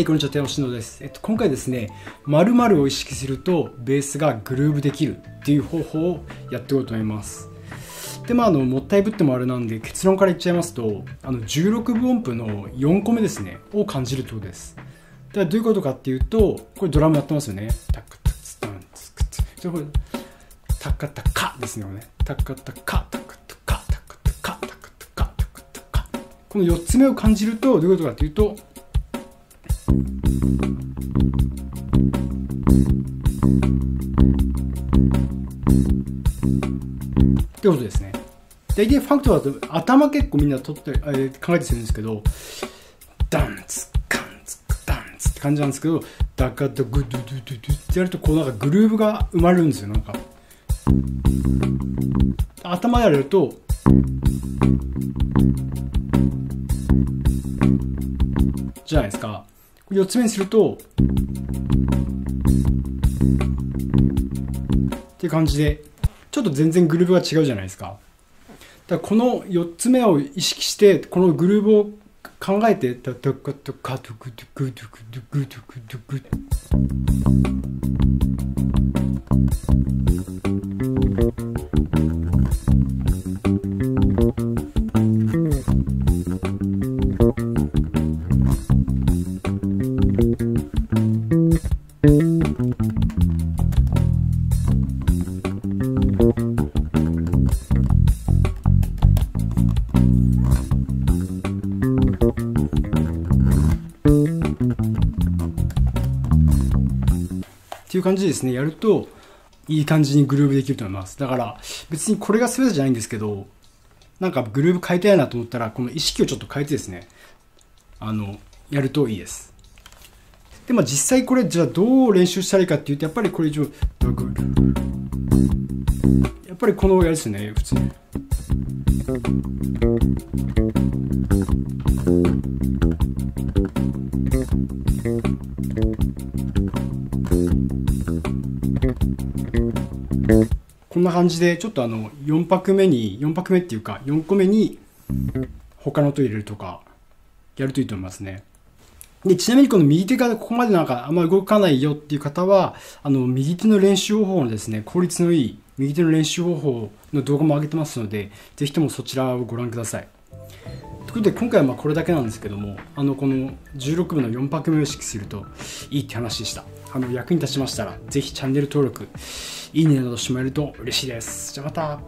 はい、こんにちは、テヤノシンドです。今回ですね、〇〇を意識するとベースがグルーブできるっていう方法をやっていこうと思います。で、もったいぶってもあれなんで、結論から言っちゃいますと、16分音符の4個目ですね、を感じるってことです。ではどういうことかっていうと、これドラムやってますよね。タカタツタンツクツ。で、これ、タカタカですね、これね。タカタカ、タカタカ、タカタカ、タカタカ、タカタカ。この4つ目を感じると、どういうことかっていうと、ってことですね。大体ファンクとかだと頭結構みんな取って考えてするんですけど、ダンツカンツクダンツって感じなんですけど、ダカダグドゥドゥドゥドゥってやるとこうなんかグルーヴが生まれるんですよ。なんか頭でやるとじゃないですか。4つ目にするとっていう感じで。ちょっと全然グルーヴが違うじゃないですか。だからこの4つ目を意識して、このグルーヴを考えて、ドゥクドゥカドゥクドゥクドゥクドゥクドゥクドゥクっていう感じでですね、やるといい感じにグルーヴできると思います。だから別にこれが全てじゃないんですけど、なんかグルーヴ変えたいなと思ったらこの意識をちょっと変えてですね、やるといいです。で、実際これじゃあどう練習したらいいかっていうと、やっぱりこれ以上、やっぱりこのやりですね、普通に。こんな感じでちょっと4拍目に4拍目っていうか4個目に他の音入れるとかやるといいと思いますね。で、ちなみにこの右手がここまでなんかあんまり動かないよっていう方は、右手の練習方法のですね、効率のいい右手の練習方法の動画も上げてますので、ぜひともそちらをご覧ください。ということで今回はこれだけなんですけども、この16分の4拍目を意識するといいって話でした。役に立ちましたらぜひチャンネル登録、いいねなどしてもらえると嬉しいです。じゃあまた。